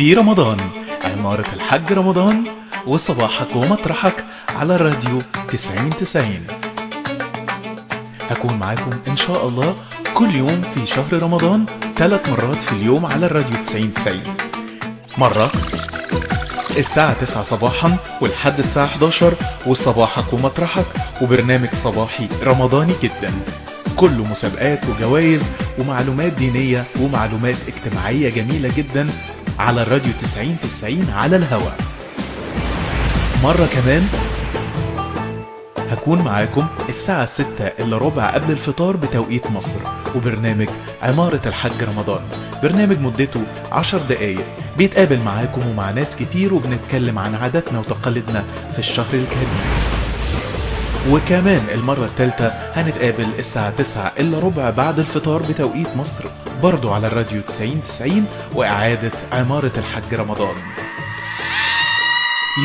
في رمضان. عمارة الحاج رمضان وصباحك ومطرحك على الراديو 9090. هكون معاكم إن شاء الله كل يوم في شهر رمضان 3 مرات في اليوم على الراديو 9090. مرة الساعة 9 صباحا ولحد الساعة 11 وصباحك ومطرحك وبرنامج صباحي رمضاني جدا، كله مسابقات وجوائز ومعلومات دينية ومعلومات اجتماعية جميلة جدا على الراديو 9090 على الهواء. مرة كمان هكون معاكم الساعة 6:15 قبل الفطار بتوقيت مصر وبرنامج عمارة الحاج رمضان، برنامج مدته 10 دقايق، بيتقابل معاكم ومع ناس كتير وبنتكلم عن عاداتنا وتقاليدنا في الشهر الكريم. وكمان المرة الثالثة هنتقابل الساعة 9:15 بعد الفطار بتوقيت مصر برضو على الراديو 9090 وإعادة عمارة الحاج رمضان.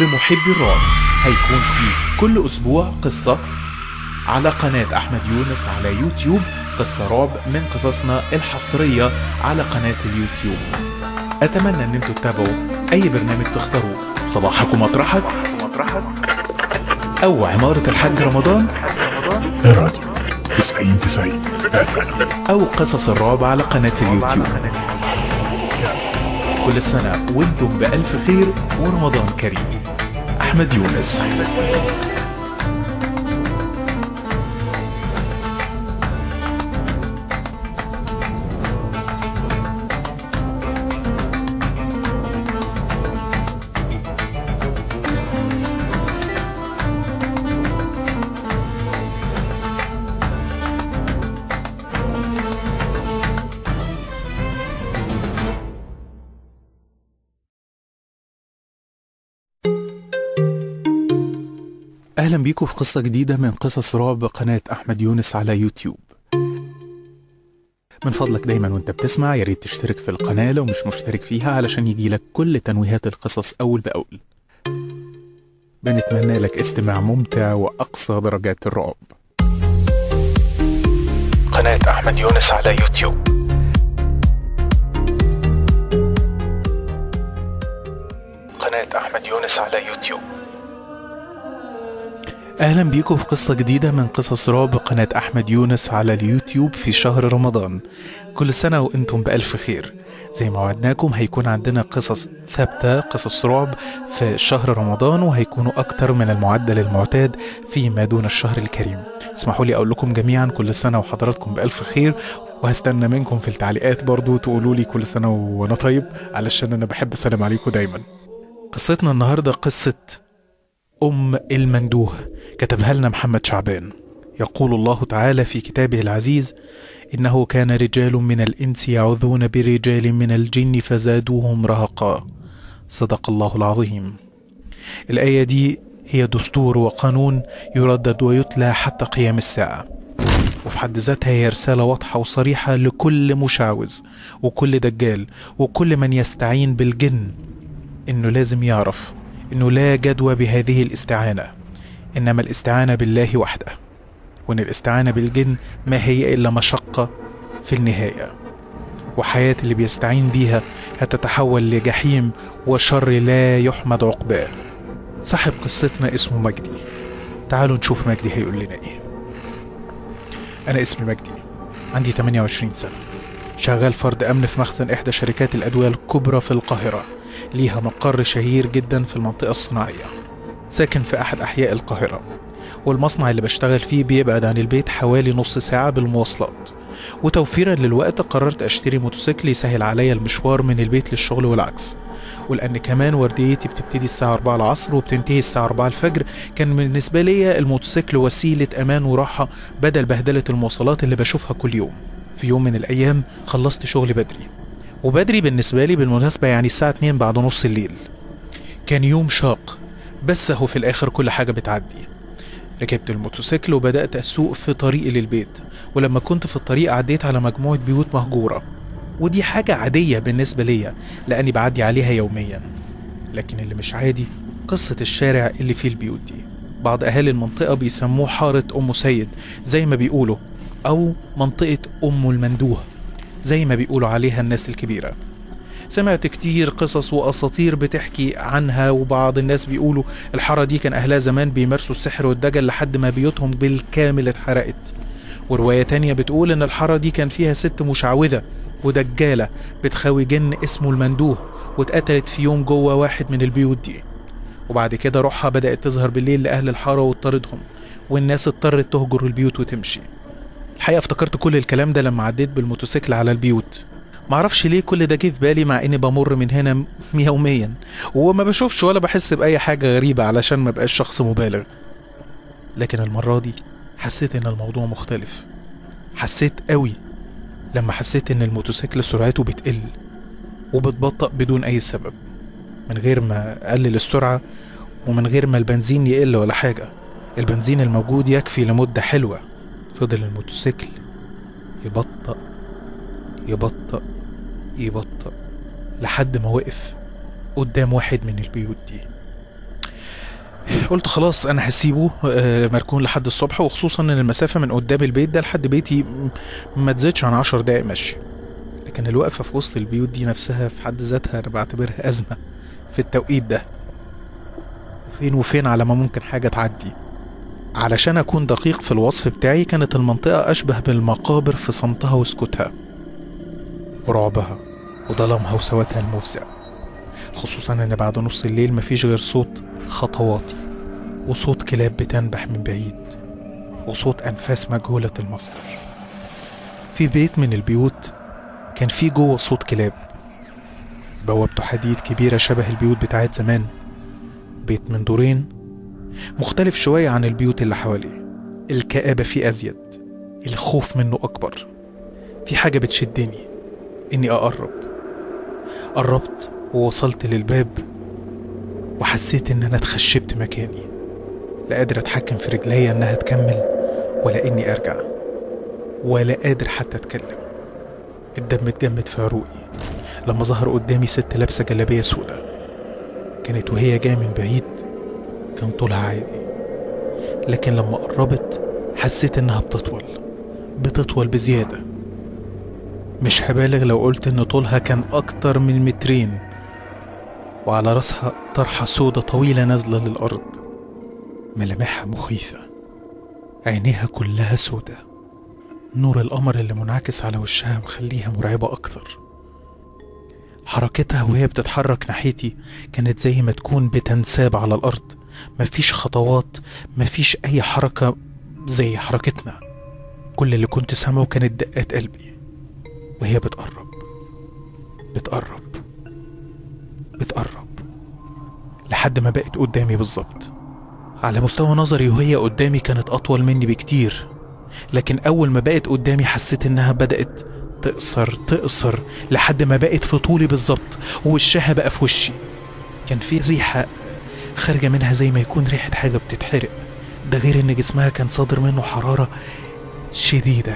لمحبي الرعب هيكون في كل أسبوع قصة على قناة أحمد يونس على يوتيوب، قصة رعب من قصصنا الحصرية على قناة اليوتيوب. أتمنى أن انتوا تتابعوا أي برنامج تختاروا، صباحك ومطرحك أو عمارة الحاج رمضان الراديو 9090 أو قصص الرعب على قناة اليوتيوب. كل سنة وانتم بألف خير ورمضان كريم. أحمد يونس. أهلا بيكم في قصة جديدة من قصص رعب قناة أحمد يونس على يوتيوب. من فضلك دايما وانت بتسمع ياريت تشترك في القناة لو مش مشترك فيها علشان يجيلك كل تنويهات القصص أول بأول. بنتمنى لك استماع ممتع وأقصى درجات الرعب. قناة أحمد يونس على يوتيوب. قناة أحمد يونس على يوتيوب. أهلا بيكم في قصة جديدة من قصص رعب قناة أحمد يونس على اليوتيوب في شهر رمضان. كل سنة وإنتم بألف خير. زي ما وعدناكم هيكون عندنا قصص ثابتة، قصص رعب في شهر رمضان، وهيكونوا أكتر من المعدل المعتاد فيما دون الشهر الكريم. اسمحوا لي أقول لكم جميعا كل سنة وحضراتكم بألف خير، وهستنى منكم في التعليقات برضو تقولوا لي كل سنة وأنا طيب، علشان أنا بحب أسلم عليكم دايما. قصتنا النهاردة قصة ام المندوه، كتبها لنا محمد شعبان. يقول الله تعالى في كتابه العزيز: إنه كان رجال من الإنس يعوذون برجال من الجن فزادوهم رهقا. صدق الله العظيم. الآية دي هي دستور وقانون يردد ويتلى حتى قيام الساعة، وفي حد ذاتها هي رسالة واضحة وصريحة لكل مشعوذ وكل دجال وكل من يستعين بالجن، إنه لازم يعرف إنه لا جدوى بهذه الاستعانة، إنما الاستعانة بالله وحده، وإن الاستعانة بالجن ما هي إلا مشقة في النهاية، وحياة اللي بيستعين بيها هتتحول لجحيم وشر لا يحمد عقباه. صاحب قصتنا اسمه مجدي، تعالوا نشوف مجدي هيقول لنا إيه. أنا اسمي مجدي، عندي 28 سنة، شغال فرد أمن في مخزن إحدى شركات الأدوية الكبرى في القاهرة، ليها مقر شهير جدا في المنطقة الصناعية. ساكن في أحد أحياء القاهرة، والمصنع اللي بشتغل فيه بيبعد عن البيت حوالي نص ساعة بالمواصلات، وتوفيرا للوقت قررت أشتري موتوسيكل يسهل عليا المشوار من البيت للشغل والعكس، ولأن كمان ورديتي بتبتدي الساعة 4 العصر وبتنتهي الساعة 4 الفجر، كان بالنسبة لي الموتوسيكل وسيلة أمان وراحة بدل بهدلة المواصلات اللي بشوفها كل يوم. في يوم من الأيام خلصت شغلي بدري، وبدري بالنسبة لي بالمناسبة يعني الساعة 2 بعد نص الليل. كان يوم شاق، بس هو في الآخر كل حاجة بتعدي. ركبت الموتوسيكل وبدأت أسوق في طريقي للبيت، ولما كنت في الطريق عديت على مجموعة بيوت مهجورة، ودي حاجة عادية بالنسبة لي لأني بعدي عليها يوميا. لكن اللي مش عادي قصة الشارع اللي فيه البيوت دي. بعض أهالي المنطقة بيسموه حارة أم سيد زي ما بيقولوا، أو منطقة أم المندوه زي ما بيقولوا عليها الناس الكبيرة. سمعت كتير قصص واساطير بتحكي عنها، وبعض الناس بيقولوا الحاره دي كان اهلها زمان بيمارسوا السحر والدجل لحد ما بيوتهم بالكامل اتحرقت. وروايه تانيه بتقول ان الحاره دي كان فيها ست مشعوذه ودجاله بتخاوي جن اسمه المندوه، واتقتلت في يوم جوه واحد من البيوت دي، وبعد كده روحها بدات تظهر بالليل لاهل الحاره وتطاردهم، والناس اضطرت تهجر البيوت وتمشي. الحقيقه افتكرت كل الكلام ده لما عديت بالموتوسيكل على البيوت، معرفش ليه كل ده جه في بالي مع اني بمر من هنا يوميا وما بشوفش ولا بحس باي حاجه غريبه علشان ما بقاش شخص مبالغ. لكن المره دي حسيت ان الموضوع مختلف، حسيت قوي لما حسيت ان الموتوسيكل سرعته بتقل وبتبطأ بدون اي سبب، من غير ما اقلل السرعه ومن غير ما البنزين يقل ولا حاجه، البنزين الموجود يكفي لمده حلوه. فضل الموتوسيكل يبطأ يبطأ يبطأ لحد ما وقف قدام واحد من البيوت دي. قلت خلاص انا هسيبه مركون لحد الصبح، وخصوصا ان المسافه من قدام البيت ده لحد بيتي ما تزيدش عن 10 دقايق مشي. لكن الوقفه في وسط البيوت دي نفسها في حد ذاتها انا بعتبرها ازمه في التوقيت ده، وفين على ما ممكن حاجه تعدي. علشان اكون دقيق في الوصف بتاعي، كانت المنطقه اشبه بالمقابر في صمتها وسكوتها ورعبها وظلمها وسواتها المفزع، خصوصا ان بعد نص الليل مفيش غير صوت خطواتي وصوت كلاب بتنبح من بعيد وصوت انفاس مجهوله المصدر. في بيت من البيوت كان في جوه صوت كلاب، بوابته حديد كبيره شبه البيوت بتاعت زمان، بيت من دورين مختلف شويه عن البيوت اللي حواليه، الكآبه فيه ازيد، الخوف منه اكبر. في حاجه بتشدني اني اقرب، قربت ووصلت للباب وحسيت ان انا اتخشبت مكاني، لا قادر اتحكم في رجليا انها تكمل ولا اني ارجع، ولا قادر حتى اتكلم. الدم اتجمد في عروقي لما ظهر قدامي ست لابسه جلابيه سودا، كانت وهي جايه من بعيد كان طولها عادي، لكن لما قربت حسيت انها بتطول بزياده. مش هبالغ لو قلت ان طولها كان اكتر من 2 متر، وعلى راسها طرحه سودا طويله نازله للارض، ملامحها مخيفه، عينيها كلها سودا، نور القمر اللي منعكس على وشها مخليها مرعبه اكتر. حركتها وهي بتتحرك ناحيتي كانت زي ما تكون بتنساب على الارض، مفيش خطوات، مفيش اي حركه زي حركتنا، كل اللي كنت سامعه كانت دقات قلبي وهي بتقرب بتقرب بتقرب لحد ما بقت قدامي بالظبط. على مستوى نظري وهي قدامي كانت اطول مني بكتير، لكن اول ما بقت قدامي حسيت انها بدأت تقصر لحد ما بقت في طولي بالظبط، ووشها بقى في وشي. كان في ريحه خارجه منها زي ما يكون ريحه حاجه بتتحرق، ده غير ان جسمها كان صادر منه حراره شديده.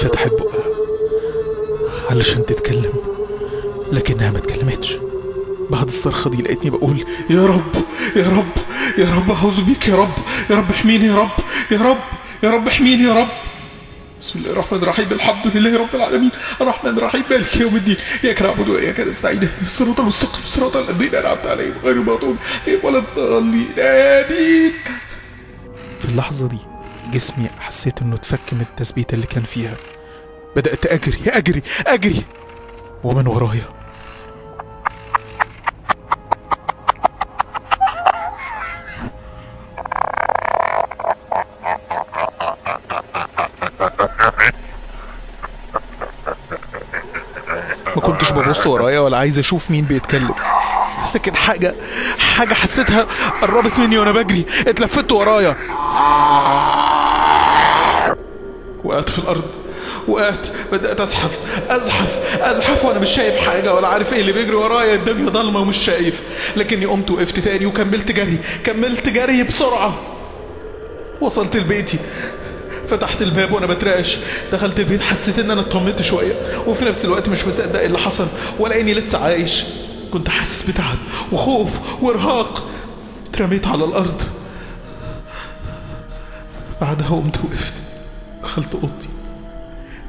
فتحت بقها علشان تتكلم لكنها ما اتكلمتش. بعد الصرخه دي لقيتني بقول يا رب يا رب يا رب اعوذ بيك يا رب يا رب احميني يا رب يا رب يا رب احميني يا رب. بسم الله الرحمن الرحيم، الحمد لله رب العالمين، الرحمن الرحيم مالك يوم الدين، اياك نعبد واياك نستعين، الصراط المستقيم صراط الذين انعمت عليهم غير المغضوب عليهم ولا الضالين، امين. في اللحظه دي جسمي حسيت انه اتفك من التثبيت اللي كان فيها، بدات اجري ومن ورايا ما كنتش ببص ورايا ولا عايز اشوف مين بيتكلم، لكن حاجه حسيتها قربت مني وانا بجري، اتلفت ورايا، وقعت في الارض، وقعت، بدات ازحف وانا مش شايف حاجه ولا عارف ايه اللي بيجري ورايا، الدنيا ضلمه ومش شايف. لكني قمت وقفت تاني وكملت جري، بسرعه. وصلت لبيتي، فتحت الباب وانا بترعش، دخلت البيت، حسيت ان انا اطمنت شويه، وفي نفس الوقت مش مصدق اللي حصل ولا اني لسه عايش. كنت حاسس بتعب وخوف وارهاق. اترميت على الارض، بعدها قمت وقفت، دخلت اوضتي،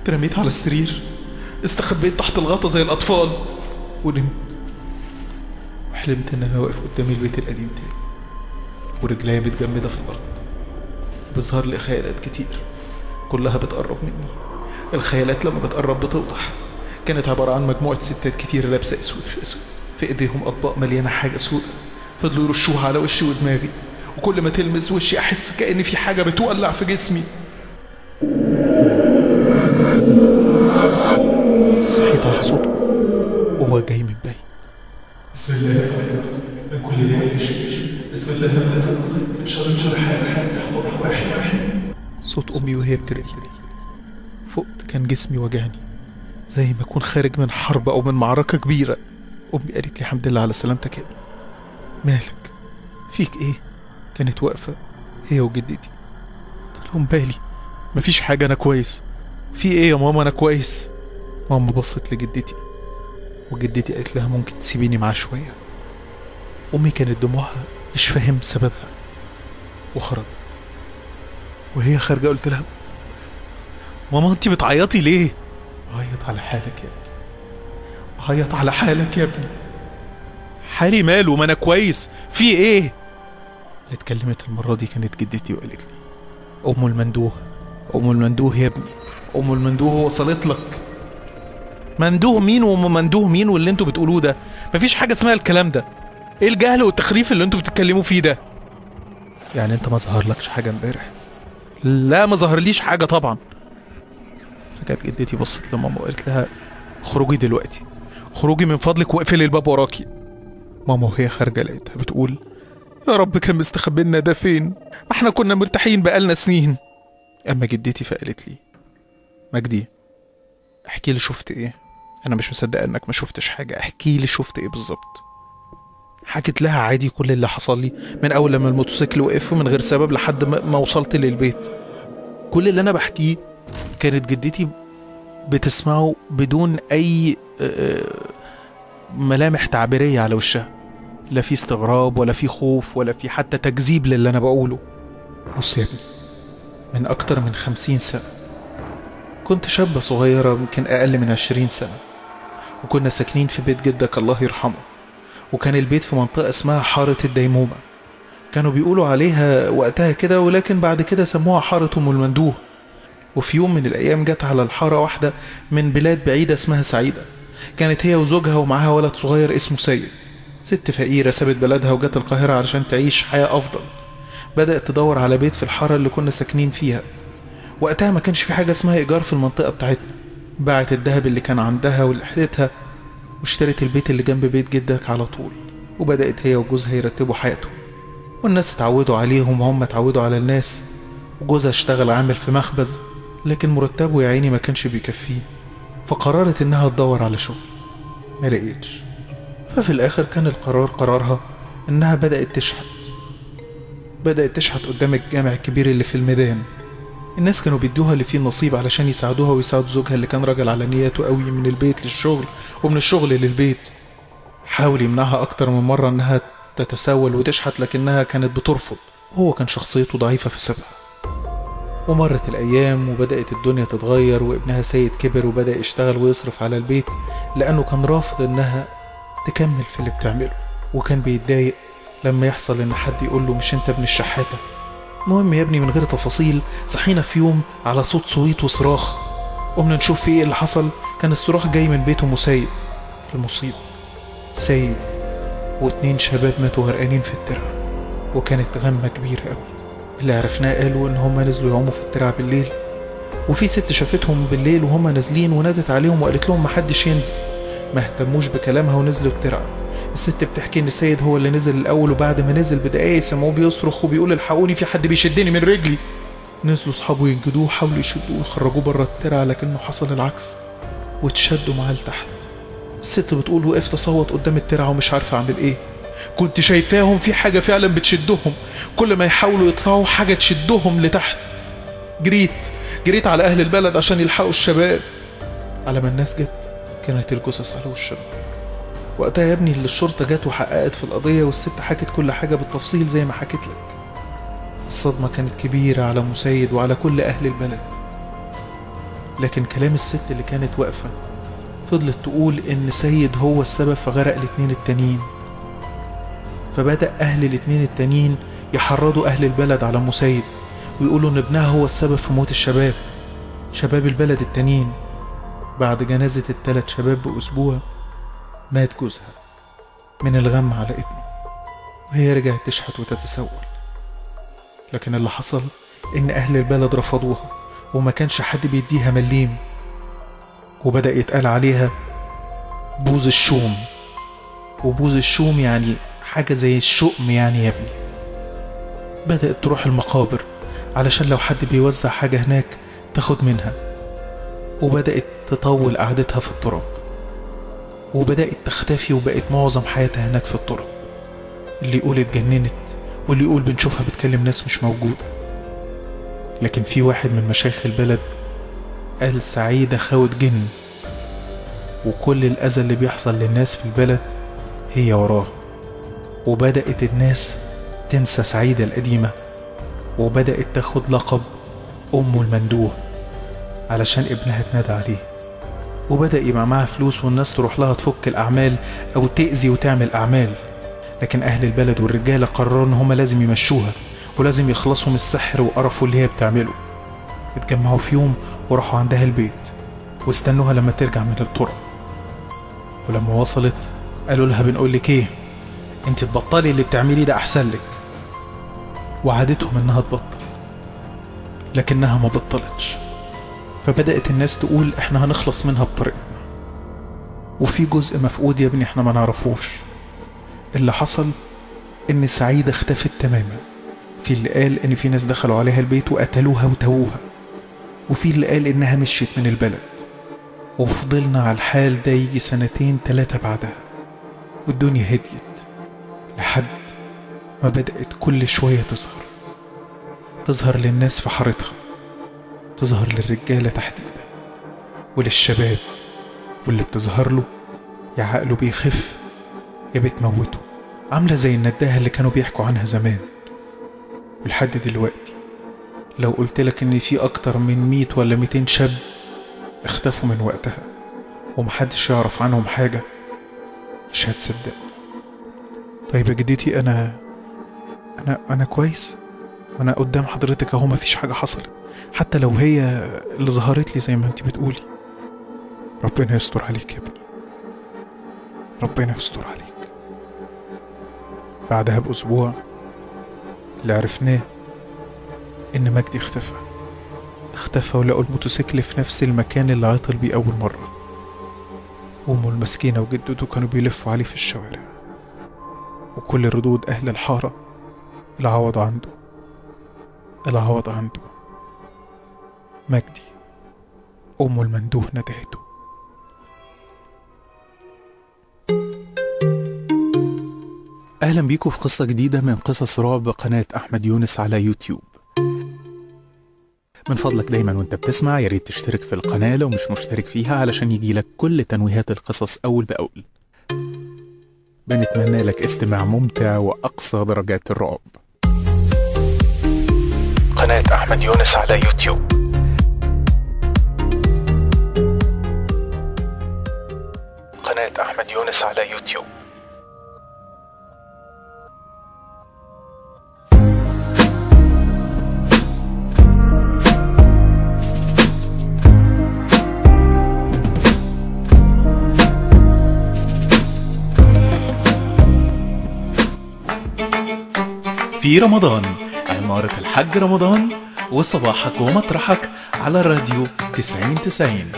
اترميت على السرير، استخبيت تحت الغطا زي الاطفال ونمت. وحلمت ان انا واقف قدام البيت القديم تاني ورجليا متجمده في الارض، بيظهر لي خيالات كتير كلها بتقرب مني. الخيالات لما بتقرب بتوضح. كانت عباره عن مجموعه ستات كتير لابسه اسود في اسود، في ايديهم اطباق مليانه حاجه سودة، فضلوا يرشوها على وشي ودماغي، وكل ما تلمس وشي احس كأن في حاجه بتولع في جسمي. صحيت على صوته وهو جاي من بعيد. بسم الله من كل داء يشفي، بسم الله من كل داء، من شر حاسد واحد. صوت امي وهي بترقيني. فقت كان جسمي وجعني زي ما اكون خارج من حرب او من معركه كبيره. امي قالت لي الحمد لله على سلامتك يا ابني. مالك؟ فيك ايه؟ كانت واقفه هي وجدتي. قلت لهم بالي، مفيش حاجه، انا كويس. في ايه يا ماما؟ انا كويس. ماما بصت لجدتي وجدتي قالت لها ممكن تسيبيني معاه شويه. امي كانت دموعها مش فاهم سببها وخرجت. وهي خارجه قلت لها ماما انتي بتعيطي ليه؟ عيط على حالك يا ابني، عيط على حالك يا ابني. حالي ماله؟ ما انا كويس، في ايه؟ اللي اتكلمت المره دي كانت جدتي وقالت لي ام المندوه. ام المندوه يا ابني، ام المندوه وصلت لك. مندوه مين وام مندوه مين واللي انتوا بتقولوه ده؟ مفيش حاجه اسمها الكلام ده. ايه الجهل والتخريف اللي انتوا بتتكلموا فيه ده؟ يعني انت ما ظهرلكش حاجه امبارح؟ لا ما ظهرليش حاجه طبعا. رجعت جدتي بصت لماما وقالت لها اخرجي دلوقتي، اخرجي من فضلك واقفلي الباب وراكي. ماما وهي خارجه لقيتها بتقول يا رب كان مستخبي لنا ده فين؟ ما احنا كنا مرتاحين بقالنا سنين. اما جدتي فقالت لي مجدي احكي لي شفت ايه؟ انا مش مصدقه انك ما شفتش حاجه، احكي لي شفت ايه بالظبط. حكيت لها عادي كل اللي حصل لي من اول لما الموتوسيكل وقف من غير سبب لحد ما وصلت للبيت. كل اللي انا بحكيه كانت جدتي بتسمعه بدون اي ملامح تعبيريه على وشها، لا في استغراب ولا في خوف ولا في حتى تكذيب للي انا بقوله. بص يا ابني، من اكتر من 50 سنه كنت شابة صغيرة يمكن أقل من 20 سنة، وكنا ساكنين في بيت جدك الله يرحمه، وكان البيت في منطقة اسمها حارة الديمومة، كانوا بيقولوا عليها وقتها كده، ولكن بعد كده سموها حارة أم المندوه. وفي يوم من الأيام جت على الحارة واحدة من بلاد بعيدة اسمها سعيدة، كانت هي وزوجها ومعاها ولد صغير اسمه سيد. ست فقيرة سابت بلدها وجت القاهرة علشان تعيش حياة أفضل. بدأت تدور على بيت في الحارة اللي كنا ساكنين فيها، وقتها ما كانش في حاجة اسمها إيجار في المنطقة بتاعتنا. باعت الذهب اللي كان عندها ولحدتها واشترت البيت اللي جنب بيت جدك على طول، وبدأت هي وجوزها يرتبوا حياتهم، والناس اتعودوا عليهم وهم اتعودوا على الناس. وجوزها اشتغل عامل في مخبز، لكن مرتبه يا عيني ما كانش بيكفيه، فقررت انها تدور على شغل، ما لقيتش. ففي الآخر كان القرار قرارها انها بدأت تشحت قدام الجامع الكبير اللي في الميدان. الناس كانوا بيدوها اللي فيه النصيب علشان يساعدوها ويساعدوا زوجها اللي كان راجل على نيته قوي، من البيت للشغل ومن الشغل للبيت. حاول يمنعها اكتر من مره انها تتساول وتشحت، لكنها كانت بترفض. هو كان شخصيته ضعيفه فسابها. ومرت الايام وبدات الدنيا تتغير، وابنها سيد كبر وبدا يشتغل ويصرف على البيت، لانه كان رافض انها تكمل في اللي بتعمله، وكان بيتضايق لما يحصل ان حد يقول له مش انت ابن الشحاته. المهم يا ابني من غير تفاصيل، صحينا في يوم على صوت وصراخ. قمنا نشوف ايه اللي حصل. كان الصراخ جاي من بيت ام سيد المصيب. سيد واتنين شباب ماتوا غرقانين في الترعه، وكانت غمه كبيره قوي. اللي عرفناه قالوا ان هم نزلوا يعوموا في الترعه بالليل، وفي ست شافتهم بالليل وهم نازلين ونادت عليهم وقالت لهم محدش ينزل. ما اهتموش بكلامها ونزلوا الترعه. الست بتحكي ان السيد هو اللي نزل الاول، وبعد ما نزل بدقايق سمعوه بيصرخ وبيقول الحقوني في حد بيشدني من رجلي. نزلوا اصحابه ينجدوه، حاولوا يشدوه ويخرجوه بره الترعه، لكنه حصل العكس واتشدوا معاه لتحت. الست بتقول وقفت اصوت قدام الترعه ومش عارفه اعمل ايه، كنت شايفاهم في حاجه فعلا بتشدهم، كل ما يحاولوا يطلعوا حاجه تشدهم لتحت. جريت على اهل البلد عشان يلحقوا الشباب. على ما الناس جت كانت الجثث على وش الشباب. وقتها يا ابني الشرطة جت وحققت في القضية، والست حكت كل حاجة بالتفصيل زي ما حكيت لك. الصدمة كانت كبيرة على مسيد وعلى كل أهل البلد. لكن كلام الست اللي كانت واقفة فضلت تقول إن سيد هو السبب في غرق الاتنين التانيين، فبدأ أهل الاتنين التانيين يحرضوا أهل البلد على مسيد ويقولوا إن ابنها هو السبب في موت الشباب، شباب البلد التانيين. بعد جنازة التلات شباب بأسبوع مات جوزها من الغم على ابنه، وهي رجعت تشحت وتتسول. لكن اللي حصل إن أهل البلد رفضوها وما كانش حد بيديها مليم، وبدأ يتقال عليها بوز الشوم. وبوز الشوم يعني حاجة زي الشؤم يعني يا ابني. بدأت تروح المقابر علشان لو حد بيوزع حاجة هناك تاخد منها، وبدأت تطول قعدتها في التراب، وبدأت تختفي، وبقت معظم حياتها هناك في التراب. اللي يقول اتجننت واللي يقول بنشوفها بتكلم ناس مش موجودة. لكن في واحد من مشايخ البلد قال سعيدة خاوت جن، وكل الأذى اللي بيحصل للناس في البلد هي وراها. وبدأت الناس تنسى سعيدة القديمة، وبدأت تاخد لقب ام المندوه علشان ابنها اتنادى عليه، وبدأ يبقى معاها فلوس والناس تروح لها تفك الأعمال أو تأذي وتعمل أعمال. لكن أهل البلد والرجالة قرروا إن هما لازم يمشوها ولازم يخلصوا من السحر وقرفوا اللي هي بتعمله. اتجمعوا في يوم وراحوا عندها البيت واستنوها لما ترجع من الطرق. ولما وصلت قالوا لها بنقول لك ايه، انت تبطلي اللي بتعمليه ده احسن لك. وعدتهم انها تبطل، لكنها ما بطلتش. فبدأت الناس تقول احنا هنخلص منها بطريقتنا، وفي جزء مفقود يا ابني احنا ما نعرفوش. اللي حصل ان سعيدة اختفت تماما. في اللي قال ان في ناس دخلوا عليها البيت وقتلوها وتوها، وفي اللي قال انها مشيت من البلد. وفضلنا على الحال ده يجي 2 3 سنين بعدها، والدنيا هديت لحد ما بدأت كل شوية تظهر للناس في حارتها، تظهر للرجالة تحديدا وللشباب، واللي بتظهر له يا عقله بيخف يا بتموته، عاملة زي النداهة اللي كانوا بيحكوا عنها زمان. ولحد دلوقتي لو قلتلك ان في اكتر من 100 ولا 200 شاب اختفوا من وقتها ومحدش يعرف عنهم حاجة، مش هتصدق. طيب يا جدتي انا كويس، وانا قدام حضرتك اهو مفيش حاجة حصلت، حتى لو هي اللي ظهرت لي زي ما انت بتقولي. ربنا يستر عليك يا ابني، ربنا يستر عليك. بعدها بأسبوع اللي عرفناه إن مجدي اختفى ولقوا الموتوسيكل في نفس المكان اللي عطل بيه أول مرة. أمه المسكينة وجدته كانوا بيلفوا عليه في الشوارع، وكل ردود أهل الحارة العوض عنده مجدي. أم المندوه ندهته. أهلا بيكم في قصة جديدة من قصص رعب قناة أحمد يونس على يوتيوب. من فضلك دايما وانت بتسمع ياريت تشترك في القناة لو مش مشترك فيها علشان يجيلك كل تنويهات القصص أول بأول. بنتمنى لك استماع ممتع وأقصى درجات الرعب. قناة أحمد يونس على يوتيوب. قناة أحمد يونس على يوتيوب. في رمضان عمارة الحاج رمضان وصباحك ومطرحك على الراديو 9090.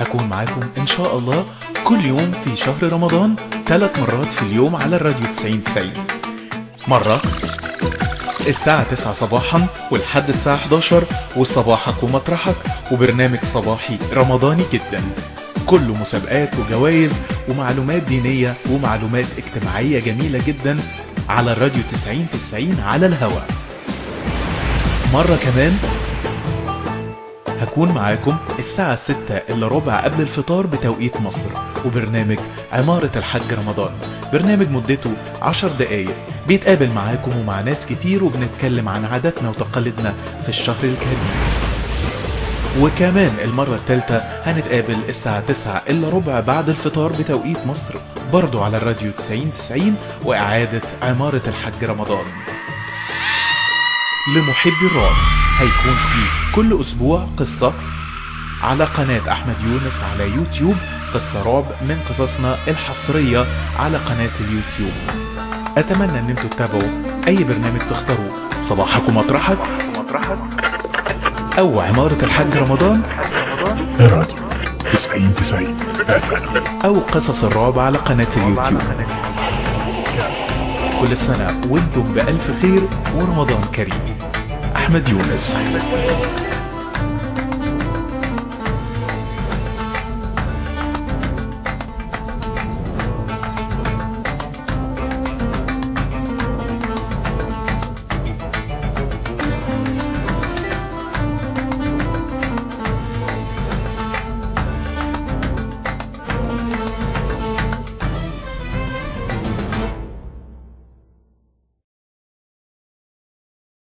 هكون معاكم إن شاء الله كل يوم في شهر رمضان 3 مرات في اليوم على الراديو 9090. مرة الساعة 9 صباحا ولحد الساعة 11 وصباحك ومطرحك، وبرنامج صباحي رمضاني جدا كله مسابقات وجوائز ومعلومات دينية ومعلومات اجتماعية جميلة جدا على الراديو 9090 على الهواء. مرة كمان هكون معاكم الساعة 6 إلا ربع قبل الفطار بتوقيت مصر، وبرنامج عمارة الحاج رمضان برنامج مدته 10 دقايق بيتقابل معاكم ومع ناس كتير، وبنتكلم عن عاداتنا وتقاليدنا في الشهر الكريم. وكمان المرة الثالثة هنتقابل الساعة 9:15 بعد الفطار بتوقيت مصر، برضو على الراديو 9090 وإعادة عمارة الحاج رمضان. لمحبي الرعب هيكون في كل أسبوع قصة على قناة أحمد يونس على يوتيوب، قصة رعب من قصصنا الحصرية على قناة اليوتيوب. أتمنى أن انتوا تتابعوا أي برنامج تختاروا، صباحكم مطرحك أو عمارة الحاج رمضان الراديو 9090 أو قصص الرعب على قناة اليوتيوب. كل سنة وانتم بألف خير ورمضان كريم. أحمد يونس.